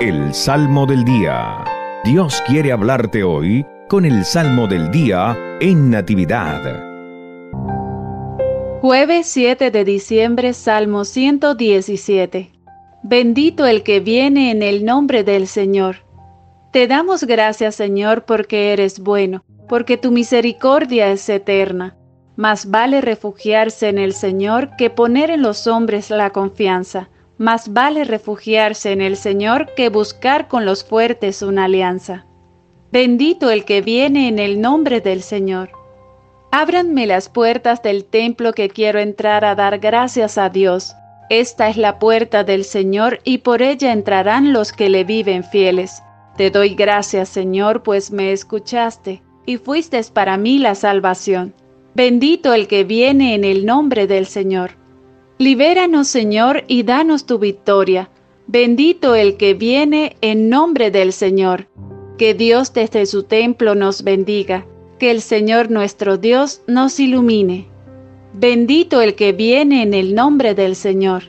El Salmo del Día. Dios quiere hablarte hoy con el Salmo del Día en Natividad. Jueves 7 de diciembre, Salmo 117. Bendito el que viene en el nombre del Señor. Te damos gracias, Señor, porque eres bueno, porque tu misericordia es eterna. Más vale refugiarse en el Señor que poner en los hombres la confianza. Más vale refugiarse en el Señor que buscar con los fuertes una alianza. Bendito el que viene en el nombre del Señor. Ábranme las puertas del templo que quiero entrar a dar gracias a Dios. Esta es la puerta del Señor y por ella entrarán los que le viven fieles. Te doy gracias, Señor, pues me escuchaste y fuiste para mí la salvación. Bendito el que viene en el nombre del Señor. Libéranos, Señor, y danos tu victoria. Bendito el que viene en nombre del Señor. Que Dios desde su templo nos bendiga, que el Señor nuestro Dios nos ilumine. Bendito el que viene en el nombre del Señor.